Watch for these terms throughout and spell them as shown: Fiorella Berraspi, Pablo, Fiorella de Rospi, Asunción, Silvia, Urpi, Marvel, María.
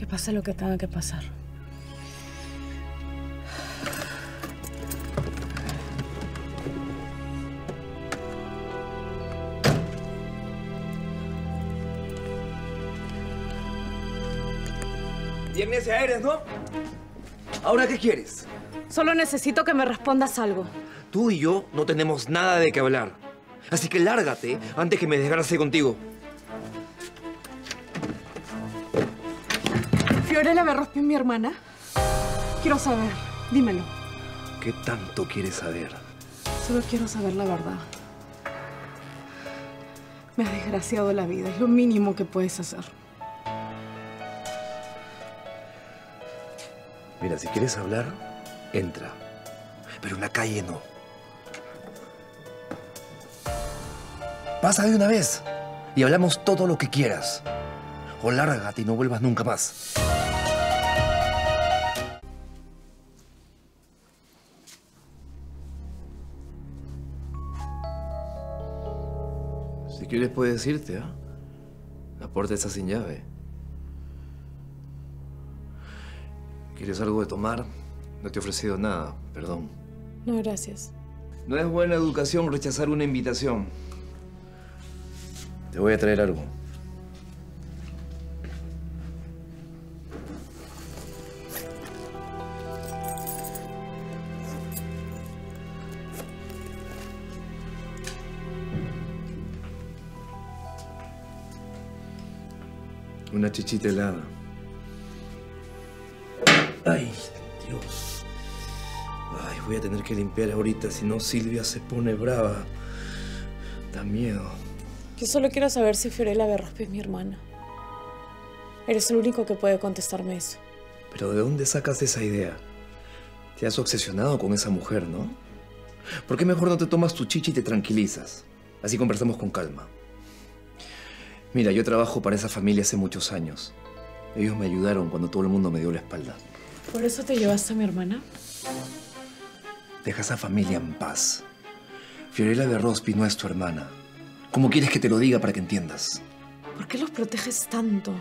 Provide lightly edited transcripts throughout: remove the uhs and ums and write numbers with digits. Que pase lo que tenga que pasar. Viernes eres, ¿no? ¿Ahora qué quieres? Solo necesito que me respondas algo. Tú y yo no tenemos nada de qué hablar. Así que lárgate antes que me desgracie contigo. ¿Fiorella Berraspi es mi hermana? Quiero saber. Dímelo. ¿Qué tanto quieres saber? Solo quiero saber la verdad. Me has desgraciado la vida. Es lo mínimo que puedes hacer. Mira, si quieres hablar, entra. Pero en la calle no. Pasa de una vez y hablamos todo lo que quieras. O lárgate y no vuelvas nunca más. Si quieres puedes irte, ¿ah? La puerta está sin llave. ¿Quieres algo de tomar? No te he ofrecido nada, perdón. No, gracias. No es buena educación rechazar una invitación. Te voy a traer algo. Una chichita helada. Ay, Dios. Ay, voy a tener que limpiar ahorita, si no Silvia se pone brava. Da miedo. Yo solo quiero saber si Fiorella Berraspi es mi hermana. Eres el único que puede contestarme eso. Pero ¿de dónde sacas esa idea? Te has obsesionado con esa mujer, ¿no? ¿Por qué mejor no te tomas tu chicha y te tranquilizas? Así conversamos con calma. Mira, yo trabajo para esa familia hace muchos años. Ellos me ayudaron cuando todo el mundo me dio la espalda. ¿Por eso te llevaste a mi hermana? Deja a esa familia en paz. Fiorella de Rospi no es tu hermana. ¿Cómo quieres que te lo diga para que entiendas? ¿Por qué los proteges tanto?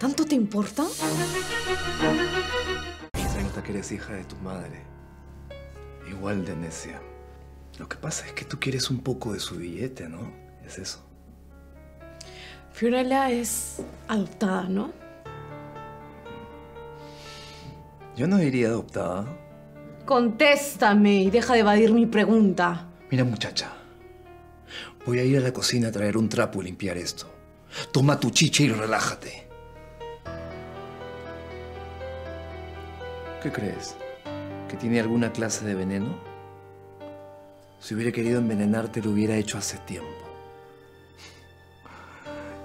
¿Tanto te importa? Se nota que eres hija de tu madre. Igual de necia. Lo que pasa es que tú quieres un poco de su billete, ¿no? Es eso. Fiorella es adoptada, ¿no? Yo no diría adoptada. Contéstame y deja de evadir mi pregunta. Mira, muchacha. Voy a ir a la cocina a traer un trapo y limpiar esto. Toma tu chicha y relájate. ¿Qué crees? ¿Que tiene alguna clase de veneno? Si hubiera querido envenenarte, lo hubiera hecho hace tiempo.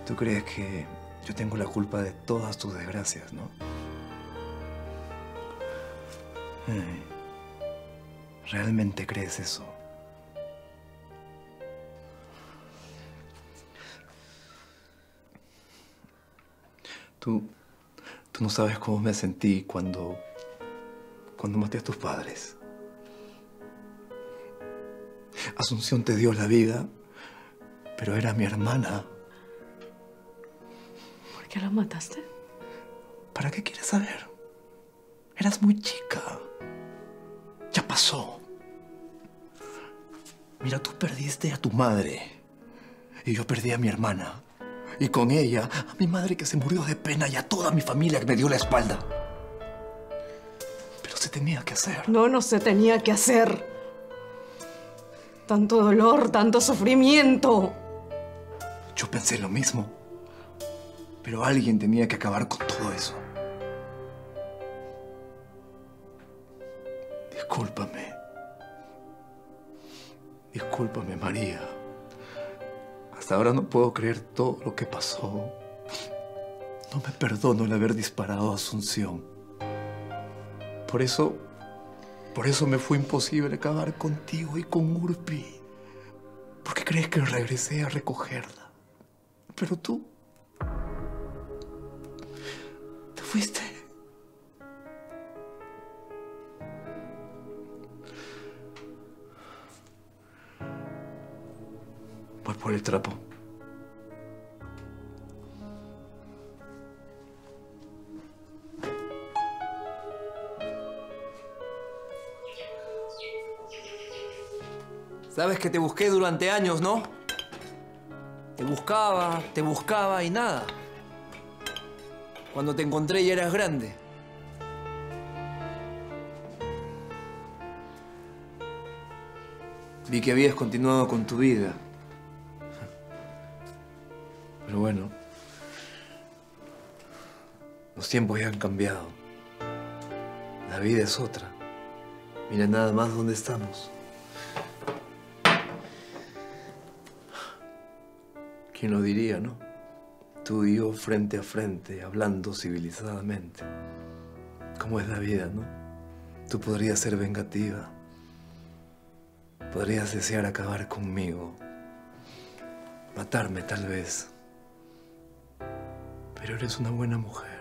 ¿Tú crees que yo tengo la culpa de todas tus desgracias, no? ¿Realmente crees eso? Tú no sabes cómo me sentí cuando maté a tus padres. Asunción te dio la vida, pero era mi hermana. ¿Por qué la mataste? ¿Para qué quieres saber? Eras muy chica. Ya pasó. Mira, tú perdiste a tu madre. Y yo perdí a mi hermana. Y con ella, a mi madre que se murió de pena y a toda mi familia que me dio la espalda. Pero se tenía que hacer. No se tenía que hacer. Tanto dolor, tanto sufrimiento. Yo pensé lo mismo. Pero alguien tenía que acabar con todo eso. Discúlpame. Discúlpame, María. Hasta ahora no puedo creer todo lo que pasó. No me perdono el haber disparado a Asunción. Por eso me fue imposible acabar contigo y con Urpi. ¿Por qué crees que regresé a recogerla? Pero tú... te fuiste. Por el trapo. Sabes que te busqué durante años, ¿no? Te buscaba y nada. Cuando te encontré ya eras grande. Vi que habías continuado con tu vida. Pero bueno, los tiempos ya han cambiado. La vida es otra. Mira nada más dónde estamos. ¿Quién lo diría, no? Tú y yo frente a frente, hablando civilizadamente. ¿Cómo es la vida, no? Tú podrías ser vengativa. Podrías desear acabar conmigo, matarme tal vez, pero eres una buena mujer.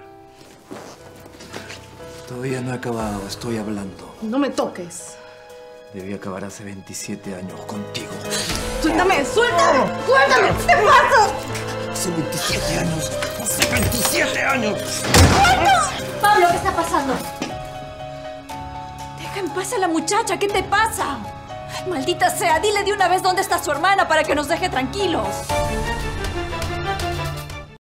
Todavía no he acabado, estoy hablando. No me toques. Debí acabar hace 27 años contigo. ¡Suéltame! ¡Suéltame! ¡Suéltame! ¡Te mato! Hace 27 años. ¡Hace 27 años! ¡Suéltame! Pablo, ¿qué está pasando? Deja en paz a la muchacha, ¿qué te pasa? ¡Maldita sea! Dile de una vez dónde está su hermana para que nos deje tranquilos.